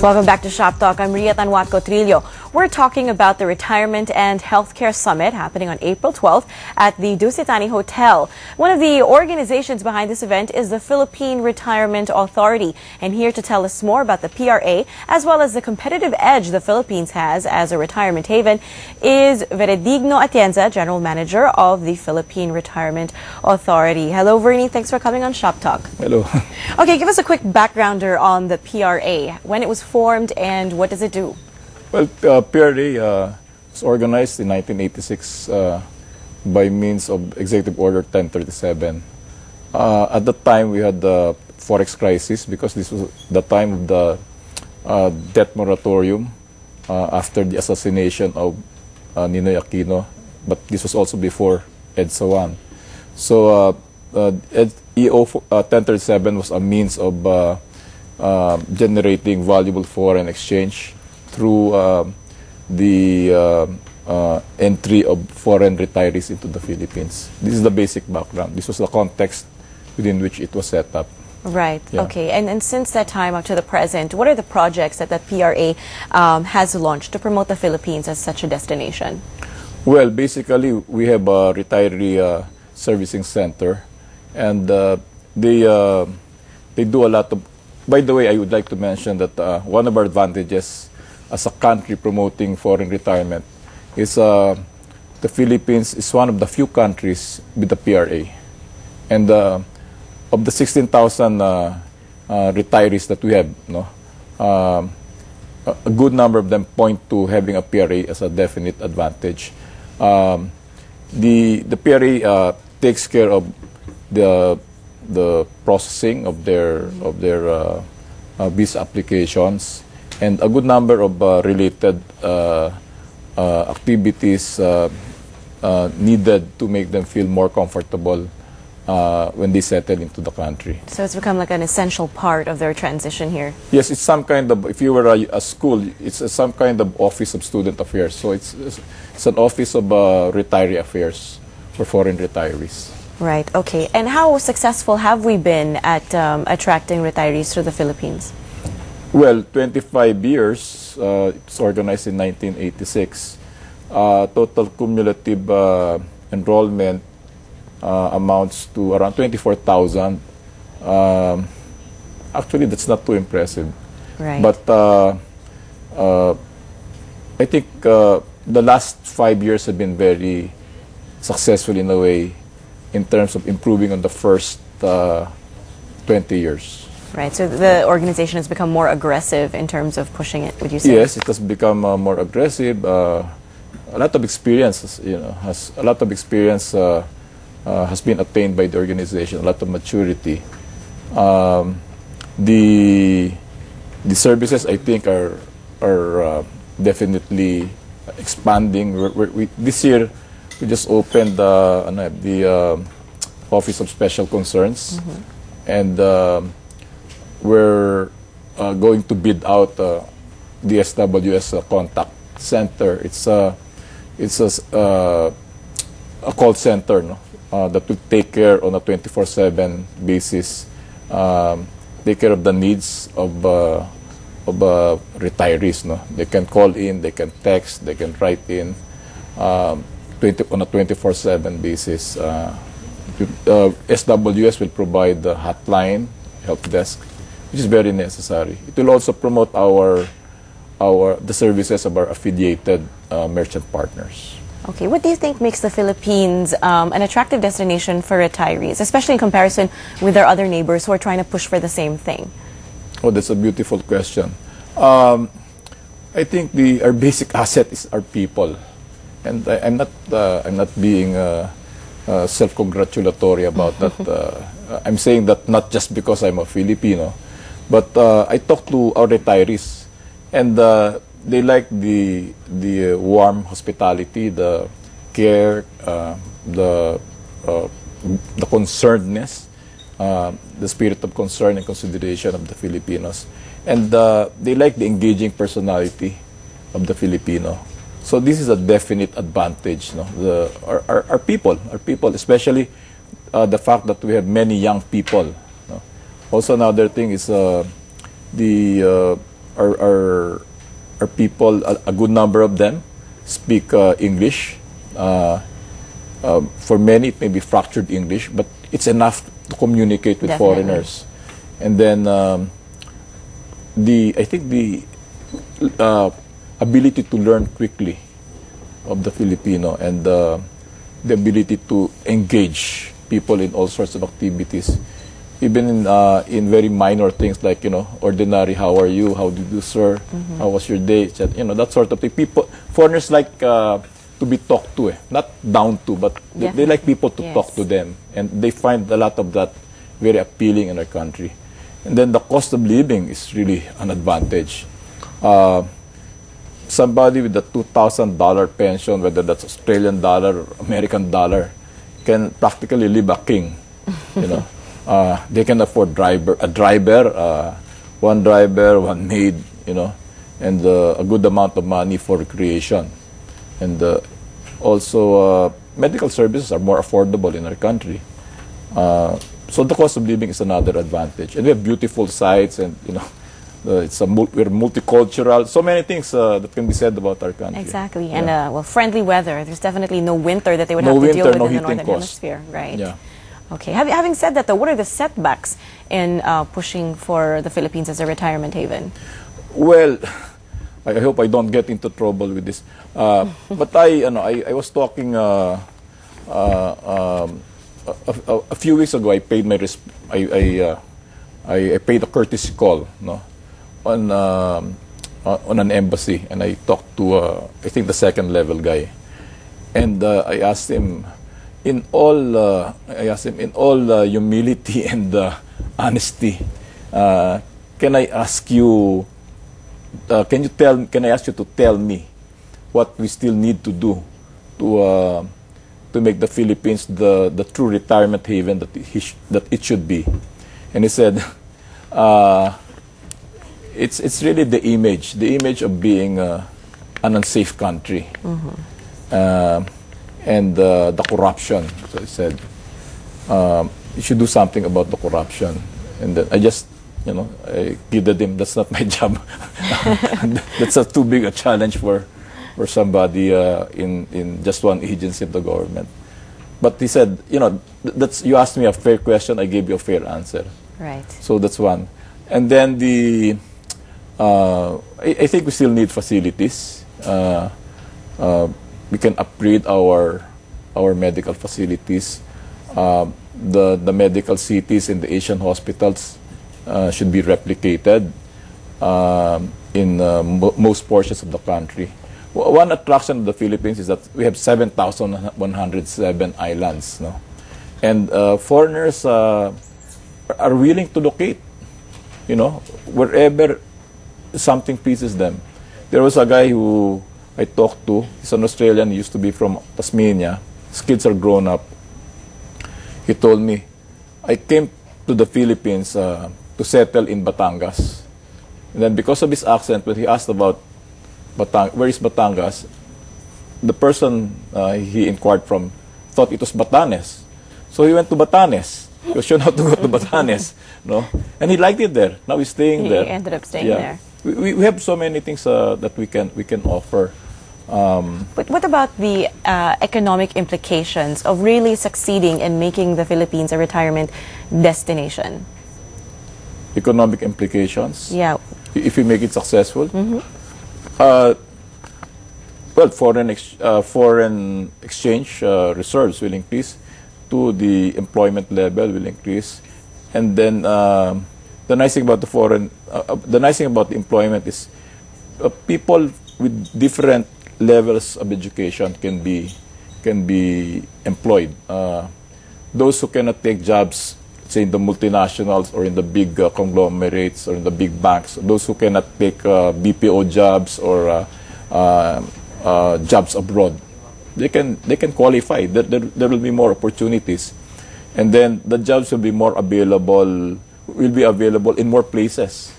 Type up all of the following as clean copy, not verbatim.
Welcome back to Shop Talk. I'm Ria Tanjuatco Trillo. We're talking about the Retirement and Healthcare Summit happening on April 12th at the Dusit Thani Hotel. One of the organizations behind this event is the Philippine Retirement Authority. And here to tell us more about the PRA, as well as the competitive edge the Philippines has as a retirement haven, is Veredigno Atienza, General Manager of the Philippine Retirement Authority. Hello, Vernie. Thanks for coming on Shop Talk. Hello. Okay, give us a quick backgrounder on the PRA, when it was formed and what does it do? Well, PRA was organized in 1986 by means of Executive Order 1037. At that time, we had the forex crisis because this was the time of the debt moratorium after the assassination of Ninoy Aquino, but this was also before EDSA 1. So EO 1037 was a means of generating valuable foreign exchange through the entry of foreign retirees into the Philippines. This is the basic background. This was the context within which it was set up. Right. Yeah. Okay. And since that time up to the present, what are the projects that the PRA has launched to promote the Philippines as such a destination? Well, basically, we have a retiree servicing center, and they do a lot of... By the way, I would like to mention that one of our advantages as a country promoting foreign retirement is the Philippines is one of the few countries with the PRA. And of the 16,000 retirees that we have, no, a good number of them point to having a PRA as a definite advantage. The PRA takes care of the processing of their visa applications, and a good number of related activities needed to make them feel more comfortable when they settle into the country. So it's become like an essential part of their transition here. Yes, it's some kind of, if you were a school, it's some kind of Office of Student Affairs. So it's an Office of Retiree Affairs for foreign retirees. Right, okay. And how successful have we been at attracting retirees to the Philippines? Well, 25 years, it's organized in 1986. Total cumulative enrollment amounts to around 24,000. Actually, that's not too impressive. Right. But I think the last 5 years have been very successful in a way in terms of improving on the first 20 years. Right, so the organization has become more aggressive in terms of pushing it, would you say? Yes, it has become more aggressive. A lot of experience, you know, has been attained by the organization. A lot of maturity. The services, I think, are definitely expanding. This year, we just opened the Office of Special Concerns, mm-hmm. and we're going to bid out the SWS contact center. It's a call center, no? That will take care on a 24/7 basis, take care of the needs of retirees. No, they can call in, they can text, they can write in on a 24/7 basis. SWS will provide the hotline, help desk, which is very necessary. It will also promote the services of our affiliated merchant partners. Okay, what do you think makes the Philippines an attractive destination for retirees, especially in comparison with their other neighbors who are trying to push for the same thing? Oh, that's a beautiful question. I think our basic asset is our people, and I'm not being self-congratulatory about that. I'm saying that not just because I'm a Filipino, but I talk to our retirees, and they like the warm hospitality, the care, the concernedness, the spirit of concern and consideration of the Filipinos. And they like the engaging personality of the Filipino. So this is a definite advantage. No? Our people, especially the fact that we have many young people. No? Also, another thing is our people, a good number of them, speak English. For many, it may be fractured English, but it's enough to communicate with Definitely. Foreigners. And then I think the ability to learn quickly of the Filipino and the ability to engage people in all sorts of activities, even in very minor things like, you know, ordinary, how are you, how did you do, sir, mm-hmm. how was your day, you know, that sort of thing. People, foreigners like to be talked to, not down to, but they like people to yes. talk to them, and they find a lot of that very appealing in our country. And then the cost of living is really an advantage. Somebody with a $2,000 pension, whether that's Australian dollar or American dollar, can practically live a king. You know, they can afford one driver, one maid, you know, and a good amount of money for recreation. And also, medical services are more affordable in our country. So the cost of living is another advantage. And we have beautiful sites, and you know, we're multicultural. So many things that can be said about our country. Exactly, yeah. And well, friendly weather. There's definitely no winter that they would have to deal with in the northern hemisphere, right? Yeah. Okay. Having said that, though, what are the setbacks in pushing for the Philippines as a retirement haven? Well, I hope I don't get into trouble with this. But I was talking a few weeks ago. I paid a courtesy call. No. On an embassy, and I talked to I think the second level guy, and I asked him in all humility and honesty, can I ask you to tell me what we still need to do to make the Philippines the true retirement haven that it should be? And he said, It's really the image of being an unsafe country, mm-hmm. and the corruption. So I said, you should do something about the corruption. And then I just, you know, I kidded him. That's not my job. That's too big a challenge for somebody in just one agency of the government. But he said, you know, you asked me a fair question. I gave you a fair answer. Right. So that's one. And then I think we still need facilities. We can upgrade our medical facilities. The medical cities in the Asian hospitals should be replicated in most portions of the country. One attraction of the Philippines is that we have 7,107 islands, no? And foreigners are willing to locate, you know, wherever something pleases them. There was a guy who I talked to. He's an Australian. He used to be from Tasmania. His kids are grown up. He told me, I came to the Philippines to settle in Batangas. And then because of his accent, when he asked about where is Batangas, the person he inquired from thought it was Batanes. So he went to Batanes. He was shown how to go to Batanes, no? And he liked it there. Now he's staying there. He ended up staying there. We have so many things that we can offer. But what about the economic implications of really succeeding in making the Philippines a retirement destination? Economic implications? Yeah. If we make it successful? Mm-hmm. Well, foreign exchange reserves will increase. Two, the employment level will increase, and then the nice thing about the employment is people with different levels of education can be employed. Those who cannot take jobs, say in the multinationals or in the big conglomerates or in the big banks, those who cannot take BPO jobs or jobs abroad, they can qualify. There will be more opportunities, and then the jobs will be available in more places.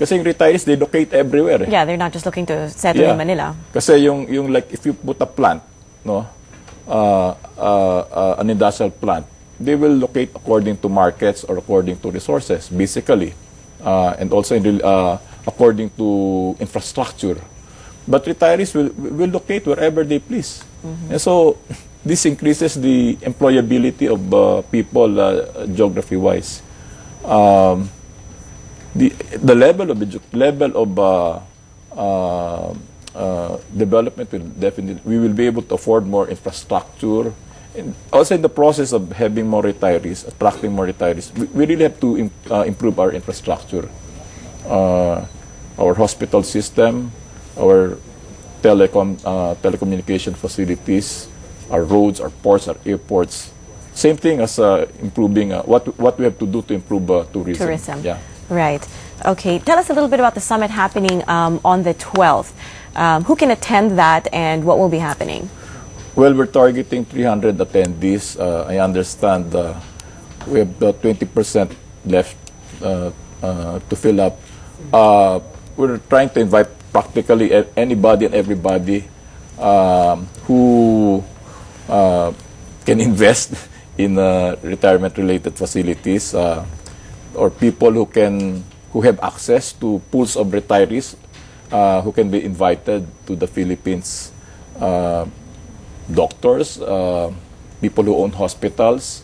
Kasi yung retirees, they locate everywhere. Eh. Yeah, they're not just looking to settle in Manila. Kasi yung like, if you put a plant, no, an industrial plant, they will locate according to markets or according to resources, basically. And also in, according to infrastructure. But retirees will locate wherever they please. Mm-hmm. And so, this increases the employability of people geography-wise. The level of development will definitely, we will be able to afford more infrastructure. And also in the process of having more retirees, attracting more retirees, we really have to improve our infrastructure, our hospital system, our telecommunication facilities, our roads, our ports, our airports. Same thing as improving what we have to do to improve tourism. Yeah. Right. Okay. Tell us a little bit about the summit happening on the 12th. Who can attend that and what will be happening? Well, we're targeting 300 attendees. I understand we have 20% left to fill up. We're trying to invite practically anybody and everybody who can invest in retirement-related facilities. Or people who have access to pools of retirees who can be invited to the Philippines, doctors, people who own hospitals,